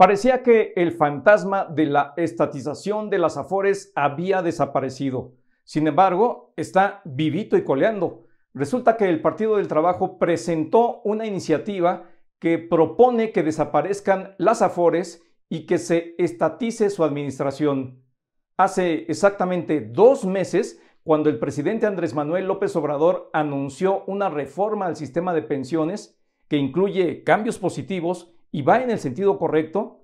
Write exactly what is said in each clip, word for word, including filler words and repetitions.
Parecía que el fantasma de la estatización de las Afores había desaparecido. Sin embargo, está vivito y coleando. Resulta que el Partido del Trabajo presentó una iniciativa que propone que desaparezcan las Afores y que se estatice su administración. Hace exactamente dos meses, cuando el presidente Andrés Manuel López Obrador anunció una reforma al sistema de pensiones que incluye cambios positivos y va en el sentido correcto,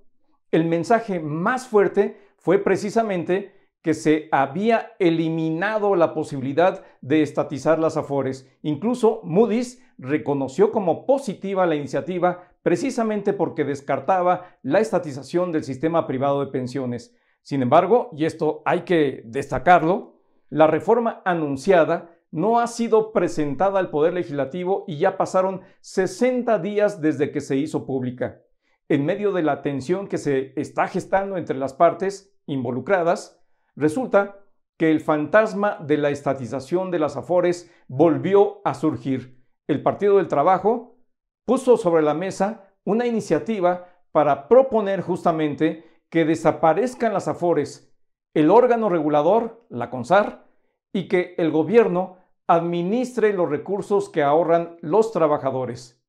el mensaje más fuerte fue precisamente que se había eliminado la posibilidad de estatizar las Afores. Incluso Moody's reconoció como positiva la iniciativa precisamente porque descartaba la estatización del sistema privado de pensiones. Sin embargo, y esto hay que destacarlo, la reforma anunciada no ha sido presentada al Poder Legislativo y ya pasaron sesenta días desde que se hizo pública. En medio de la tensión que se está gestando entre las partes involucradas, resulta que el fantasma de la estatización de las Afores volvió a surgir. El Partido del Trabajo puso sobre la mesa una iniciativa para proponer justamente que desaparezcan las Afores, el órgano regulador, la CONSAR, y que el gobierno administre los recursos que ahorran los trabajadores.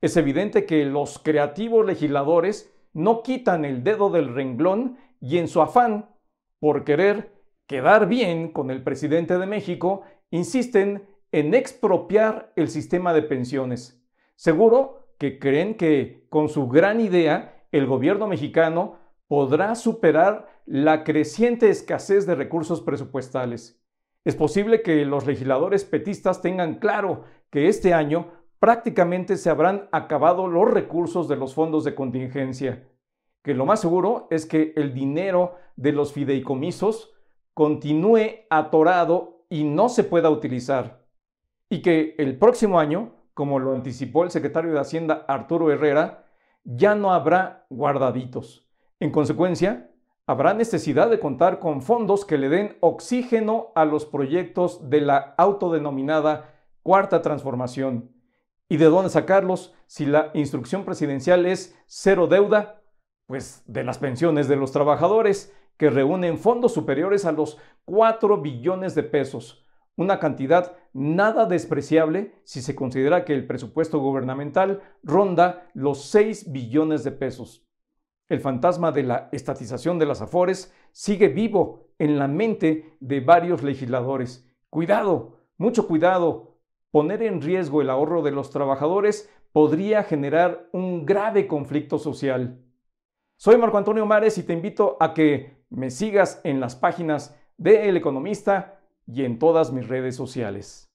Es evidente que los creativos legisladores no quitan el dedo del renglón y en su afán por querer quedar bien con el presidente de México, insisten en expropiar el sistema de pensiones. Seguro que creen que con su gran idea el gobierno mexicano podrá superar la creciente escasez de recursos presupuestales. Es posible que los legisladores petistas tengan claro que este año prácticamente se habrán acabado los recursos de los fondos de contingencia, que lo más seguro es que el dinero de los fideicomisos continúe atorado y no se pueda utilizar, y que el próximo año, como lo anticipó el secretario de Hacienda Arturo Herrera, ya no habrá guardaditos. En consecuencia, habrá necesidad de contar con fondos que le den oxígeno a los proyectos de la autodenominada Cuarta Transformación. ¿Y de dónde sacarlos si la instrucción presidencial es cero deuda? Pues de las pensiones de los trabajadores, que reúnen fondos superiores a los cuatro billones de pesos. Una cantidad nada despreciable si se considera que el presupuesto gubernamental ronda los seis billones de pesos. El fantasma de la estatización de las Afores sigue vivo en la mente de varios legisladores. Cuidado, mucho cuidado. Poner en riesgo el ahorro de los trabajadores podría generar un grave conflicto social. Soy Marco Antonio Mares y te invito a que me sigas en las páginas de El Economista y en todas mis redes sociales.